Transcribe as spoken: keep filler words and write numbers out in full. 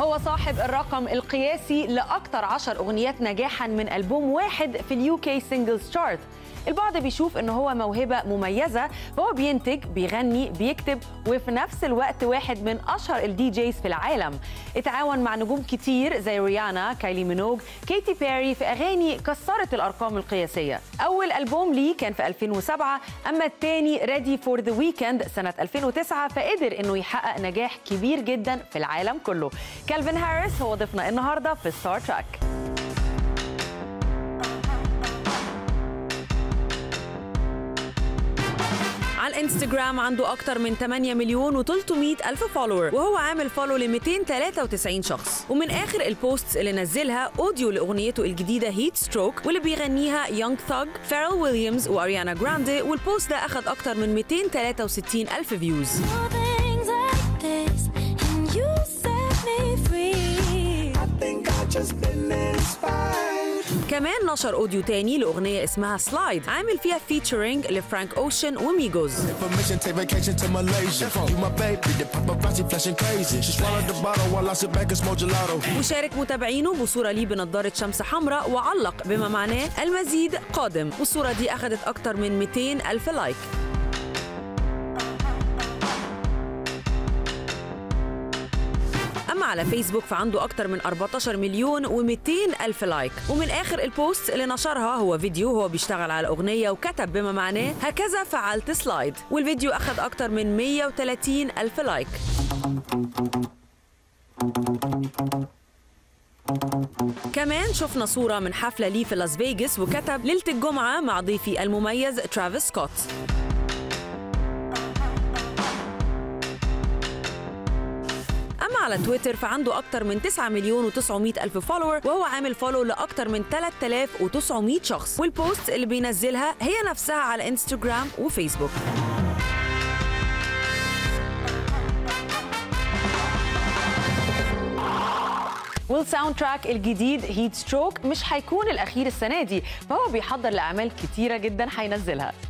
هو صاحب الرقم القياسي لأكثر عشر أغنيات نجاحاً من ألبوم واحد في اليو كي سينجلز شارت. البعض بيشوف إن هو موهبة مميزة، فهو بينتج، بيغني، بيكتب، وفي نفس الوقت واحد من أشهر الدي جيز في العالم. اتعاون مع نجوم كتير زي ريانا، كايلي مينوغ، كيتي بيري في أغاني كسرت الأرقام القياسية. أول ألبوم ليه كان في ألفين وسبعة، أما الثاني ريدي فور ذا ويكند سنة ألفين وتسعة، فقدر إنه يحقق نجاح كبير جدا في العالم كله. كالفن هاريس هو ضيفنا النهارده في ستار تراك. على الانستجرام عنده أكتر من ثمانية مليون وثلاثمائة ألف فولور، وهو عامل فولو ل مئتين وثلاثة وتسعين شخص. ومن آخر البوستس اللي نزلها أوديو لأغنيته الجديدة هيت ستروك، واللي بيغنيها يونغ ثاغ، فاريل ويليامز وأريانا جراندي، والبوست ده أخذ أكتر من مئتين وثلاثة وستين ألف فيوز. كمان نشر اوديو تاني لاغنيه اسمها سلايد، عامل فيها فيتشرينج لفرانك اوشن وميجوز. وشارك متابعينه بصوره ليه بنضاره شمس حمراء، وعلق بما معناه المزيد قادم، والصوره دي اخذت اكتر من مئتين ألف لايك. على فيسبوك فعنده أكتر من أربعتاشر مليون ومئتين ألف لايك. ومن آخر البوست اللي نشرها هو فيديو هو بيشتغل على أغنية، وكتب بما معناه هكذا فعلت سلايد، والفيديو أخذ أكتر من مئة وثلاثين ألف لايك. كمان شفنا صورة من حفلة ليه في لاس فيجاس، وكتب ليلة الجمعة مع ضيفي المميز ترافيس سكوت. على تويتر فعنده أكتر من تسعة مليون وتسعمائة ألف فولور، وهو عامل فولو لأكتر من ثلاثة آلاف وتسعمائة شخص، والبوست اللي بينزلها هي نفسها على انستجرام وفيسبوك. والساوند تراك الجديد هيت ستروك مش هيكون الأخير السنة دي، فهو بيحضر لأعمال كتيرة جدا هينزلها.